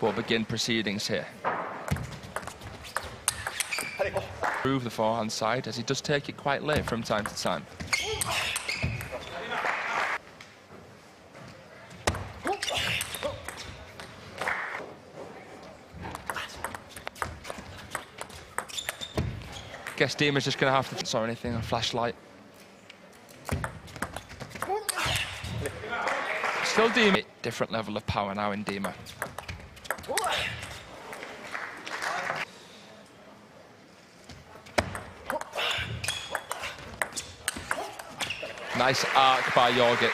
We'll begin proceedings here. Improve the forehand side, as he does take it quite late from time to time. Guess Dima's just going to have to... saw anything, a flashlight. Still Dima. Different level of power now in Dima. Nice arc by Jorgic.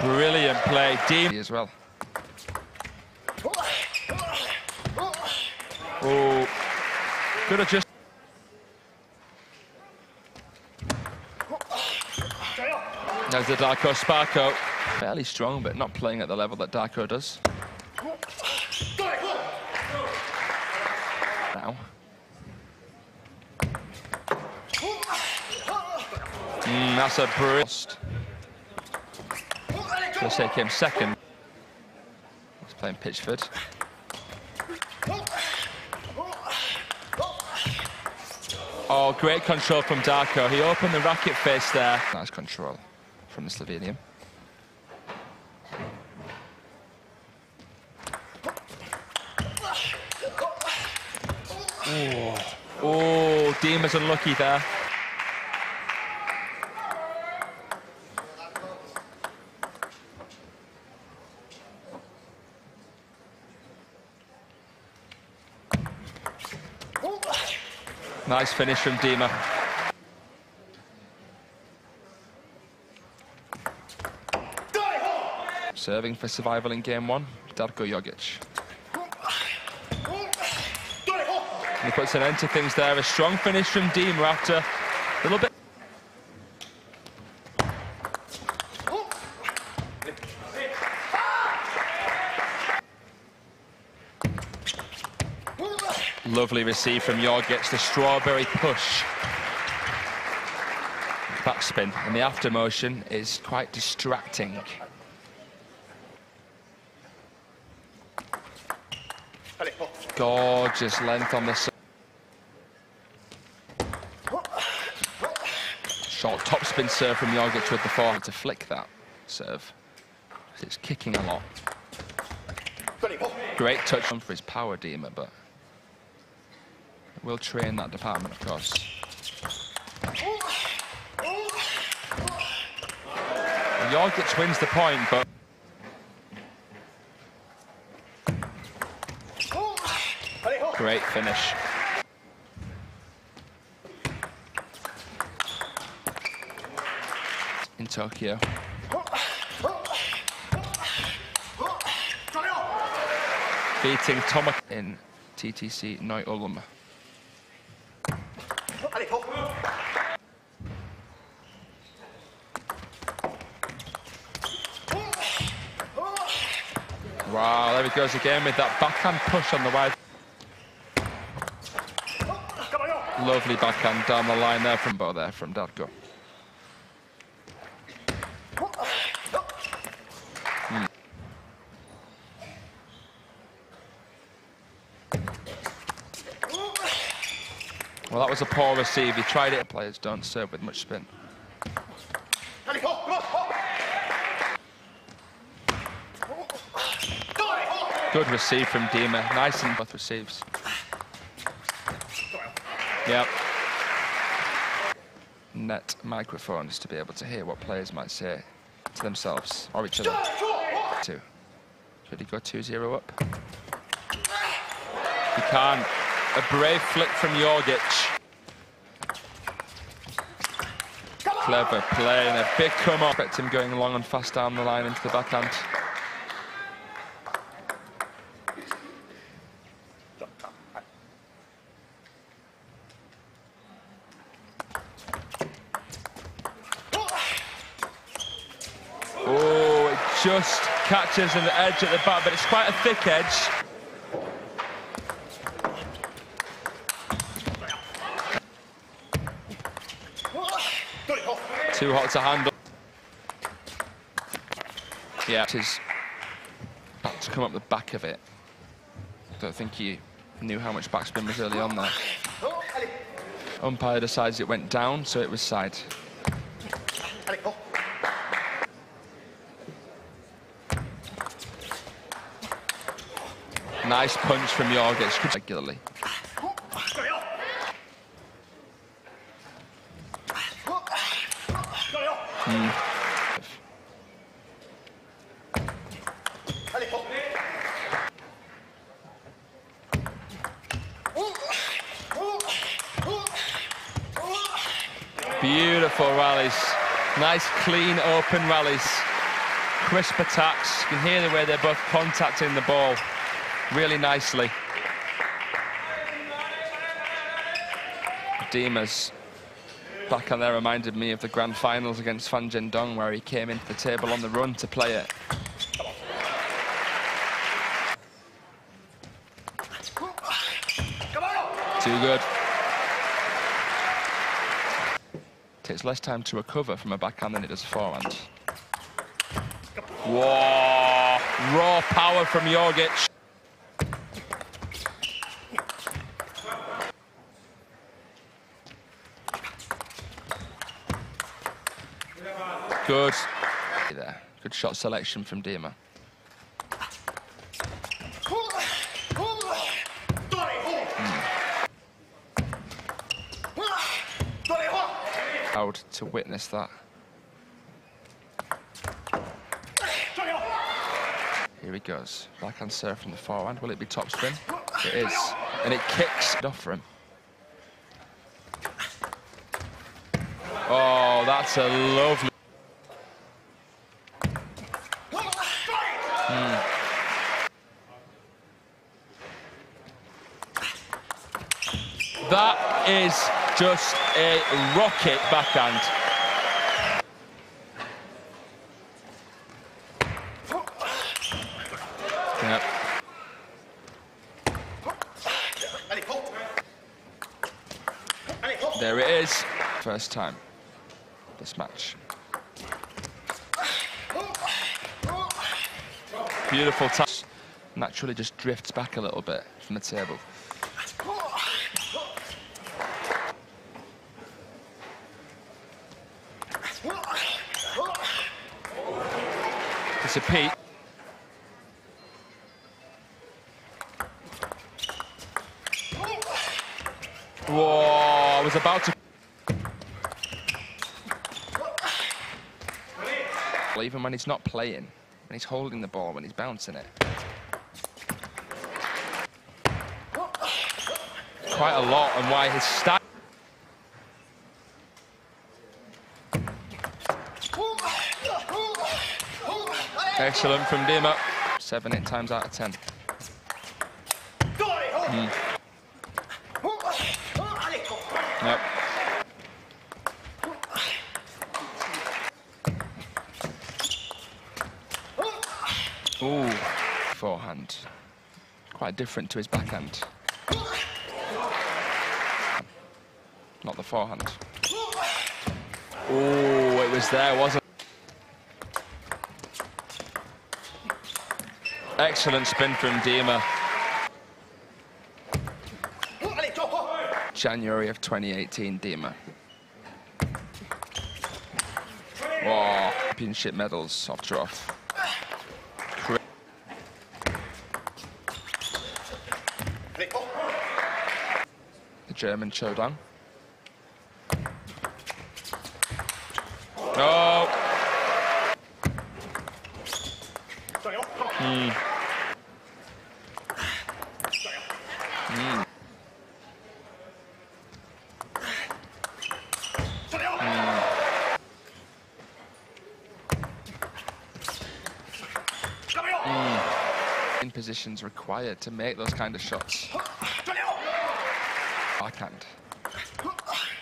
Brilliant play, Dima as well. Oh, good adjustment. There's the Darko Sparko. Fairly strong, but not playing at the level that Darko does. Now. That's a brilliant. Just take him second. He's playing Pitchford. Oh, great control from Darko. He opened the racket face there. Nice control from the Slovenian. Oh, Dima's unlucky there. Nice finish from Dima. Serving for survival in game one, Darko Jorgic. He puts an end to things there. A strong finish from Dima after a little bit. Lovely receive from Jorgic, the strawberry push. Backspin, and the after motion is quite distracting. Gorgeous length on the side. Short topspin serve from Jorgic with the forehand to flick that serve. It's kicking a lot. Great touch for his power, Dima, but... we'll train that department, of course. Jorgic wins the point, but... great finish. In Tokyo. Beating Tomak in TTC Noi Ulum. Wow, there he goes again with that backhand push on the wide. Lovely backhand down the line there from Darko. Well, that was a poor receive. He tried it. Players don't serve with much spin. Good receive from Dima. Nice in both receives. Yep. Net microphones to be able to hear what players might say to themselves or each other. Two. Should he go 2-0 up? He can't. A brave flick from Jorgic. Clever play and a big come up. Expect him going long and fast down the line into the backhand. Oh, it just catches an edge at the back, but it's quite a thick edge. Too hot to handle. Yeah, it is about to come up the back of it. Don't think he knew how much backspin was early on there. Umpire decides it went down, so it was side. Nice punch from Jorgic regularly. Beautiful rallies, nice clean open rallies, crisp attacks. You can hear the way they're both contacting the ball really nicely. Dima's backhand there reminded me of the grand finals against Fan Zhendong, where he came into the table on the run to play it. Too good. Takes less time to recover from a backhand than it does a forehand. Whoa! Raw power from Jorgic. Good. There. Good shot selection from Dima. Proud to witness that. Here he goes. Backhand serve from the forehand. Will it be topspin? It is. And it kicks off for him. Oh, that's a lovely. That is just a rocket backhand. Yep. There it is. First time this match. Beautiful touch. Naturally just drifts back a little bit from the table. To Pete. Whoa, I was about to. Well, even when he's not playing, when he's holding the ball, when he's bouncing it. Quite a lot, and why his stat. Excellent from Dima. 7-8 times out of 10. Yep. Ooh, forehand. Quite different to his backhand. Not the forehand. Ooh, it was there, wasn't it? Excellent spin from Dima. January of 2018, Dima. Wow, championship medals off trough. The German showdown. Oh! In positions required to make those kind of shots. I can't.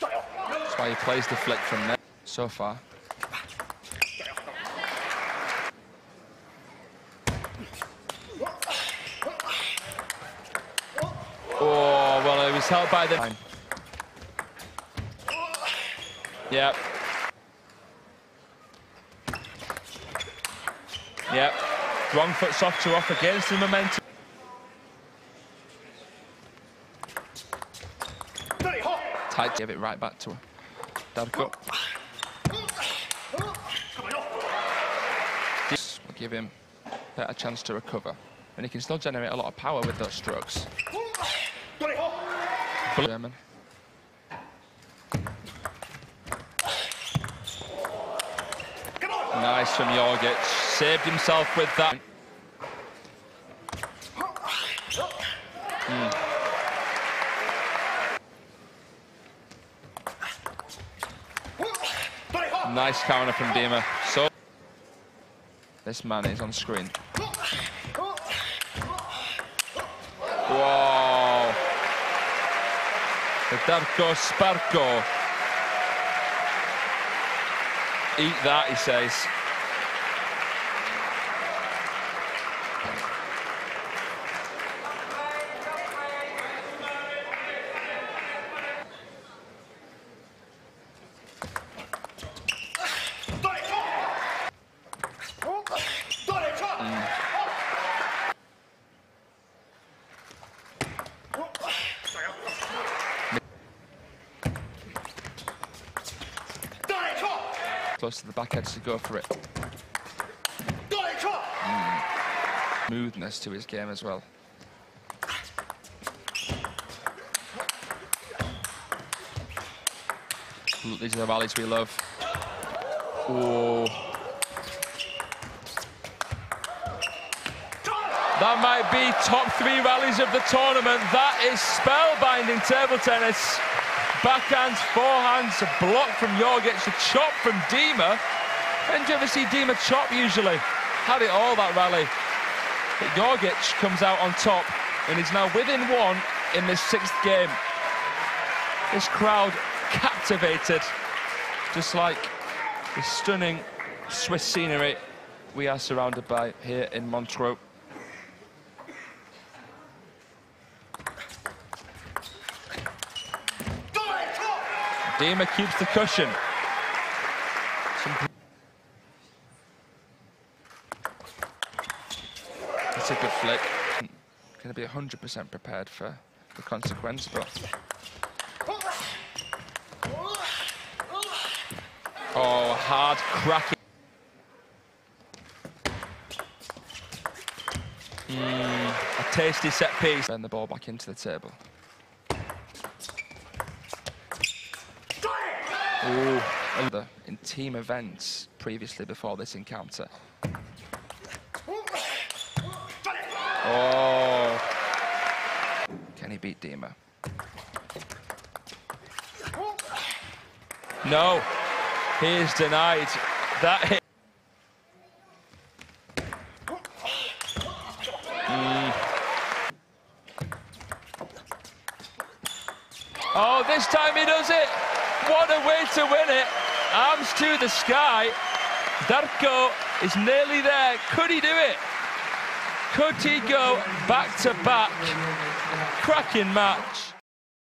That's why he plays the flick from there so far. Held by the... Yep. Yep. Wrong foot softer off against the momentum. Tight, give it right back to her. Darko. This will give him a better chance to recover. And he can still generate a lot of power with those strokes. German. Nice from Jorgic. Saved himself with that. Nice counter from Dima. So this man is on screen. Wow! The Darko Sparko. Eat that, he says. Close to the back edge to go for it. Smoothness to his game as well. These are the rallies we love. Oh. That might be top three rallies of the tournament. That is spellbinding table tennis. Backhands, forehands, a block from Jorgic, a chop from Dima. When do you ever see Dima chop usually? Had it all that rally. But Jorgic comes out on top and is now within one in this sixth game. This crowd captivated, just like the stunning Swiss scenery we are surrounded by here in Montreux. Dima keeps the cushion. It's a good flick. Going to be 100% prepared for the consequence, but... Oh, hard cracking. A tasty set piece. Bend the ball back into the table. Ooh, another in team events previously before this encounter. Oh! Can he beat Dima? No! He is denied that hit. Oh, this time he does it! What a way to win it! Arms to the sky. Darko is nearly there. Could he do it? Could he go back to back? Cracking match.